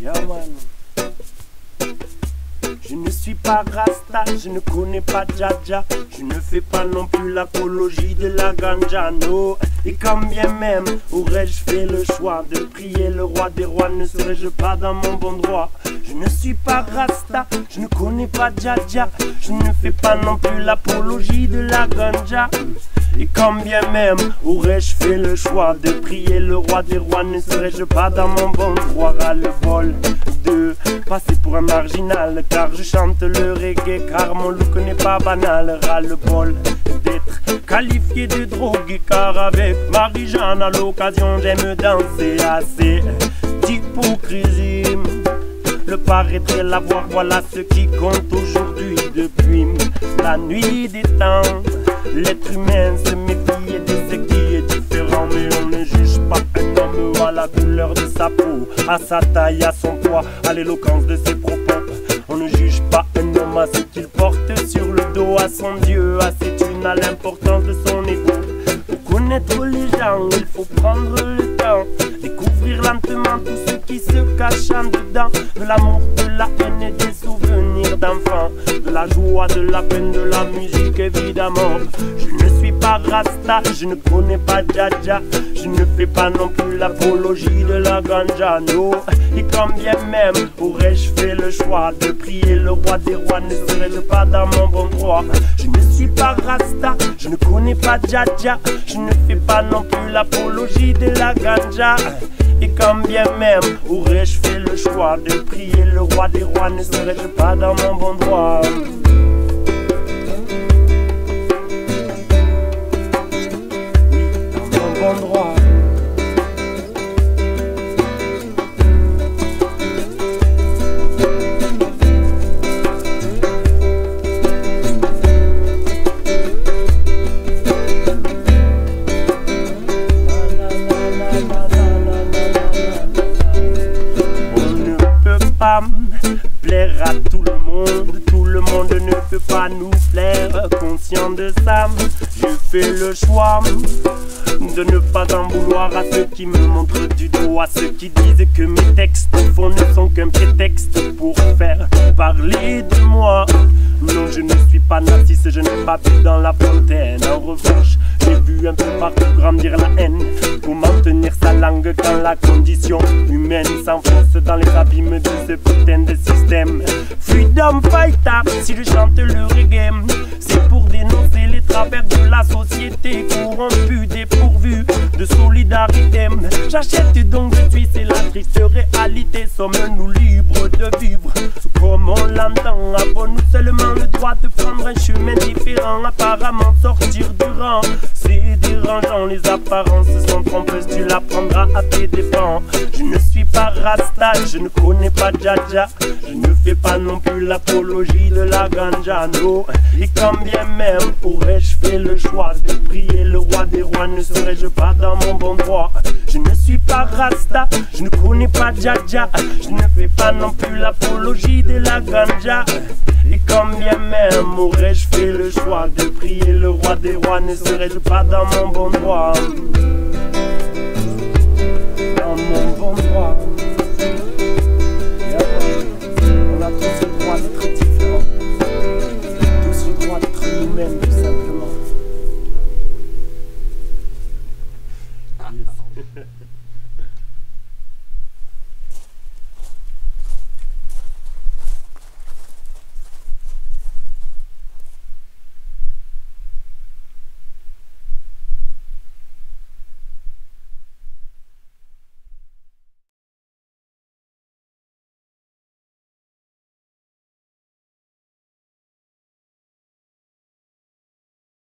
Yeah, man. Je ne suis pas Rasta, je ne connais pas Dja-Dja, je ne fais pas non plus l'apologie de la ganja, no. Et quand bien même aurais-je fait le choix de prier le roi des rois, ne serais-je pas dans mon bon droit? Je ne suis pas Rasta, je ne connais pas Dja-Dja, je ne fais pas non plus l'apologie de la ganja. Et quand bien même aurais-je fait le choix de prier le roi des rois, ne serais-je pas dans mon bon droit? À le vol de passer pour un marginal, car je chante le reggae, car mon look n'est pas banal. Ras le bol d'être qualifié de drogué, car avec Marie-Jeanne à l'occasion j'aime danser. Assez d'hypocrisie, le paraître et l'avoir, voilà ce qui compte aujourd'hui. Depuis la nuit des temps, l'être humain se méfie de ce qui est différent, mais on ne juge pas un homme à la couleur de sa peau, à sa taille, à son poids, à l'éloquence de ses propos. On ne juge pas un homme à ce qu'il porte sur le dos, à son Dieu, à ses thunes, à l'importance de son égo. Pour connaître les gens, il faut prendre le temps, découvrir lentement tout ce qui se cache en dedans, de l'amour, de la haine et des souvenirs d'enfants, de la joie, de la peine, de la musique évidemment. Je ne suis pas Rasta, je ne connais pas Dja-Dja, je ne fais pas non plus l'apologie de la ganja, no. Et quand bien même aurais-je fait le choix de prier le roi des rois, ne serais-je pas dans mon bon droit? Je ne suis pas Rasta, je ne connais pas Dja-Dja, je ne fais pas non plus l'apologie de la ganja. Et quand bien même aurais-je fait le choix de prier le roi des rois, ne serais-je pas dans mon bon droit? Dans mon bon droit. Plaire à tout le monde ne peut pas nous plaire. Conscient de ça, j'ai fait le choix de ne pas en vouloir à ceux qui me montrent du doigt, à ceux qui disent que mes textes profonds ne sont qu'un prétexte pour faire parler de moi. Non, je ne suis pas narcisse, je n'ai pas bu dans la fontaine. En revanche, j'ai vu un peu partout grandir la haine. Comment tenir sa langue quand la condition humaine s'enfonce dans les abîmes de ce putain de système? Freedom Fighter, si je chante le reggae, c'est pour dénoncer les travers de la société corrompue, dépourvue de solidarité. J'achète donc je suis, c'est la triste réalité. Sommes-nous libres de vivre comme on l'entend? Avons-nous seulement le droit de prendre un chemin différent? Apparemment sortir du rang, c'est dérangeant. Les apparences sont trompeuses, tu l'apprendras à tes dépens. Je ne suis pas Rasta, je ne connais pas Dja-Dja, je ne fais pas non plus l'apologie de la ganja, no. Et quand bien même aurais-je fait le choix de prier le roi des rois, ne serais-je pas dans mon bon droit? Je ne suis pas Rasta, je ne connais pas Dja-Dja, je ne fais pas non plus l'apologie de la ganja. Et quand bien même aurais-je fait le choix de prier le roi des rois, ne serais-je pas dans mon bon droit? Dans mon bon droit. On a tous le droit d'être différents, tous le droit d'être nous-mêmes, tout simplement. Yes.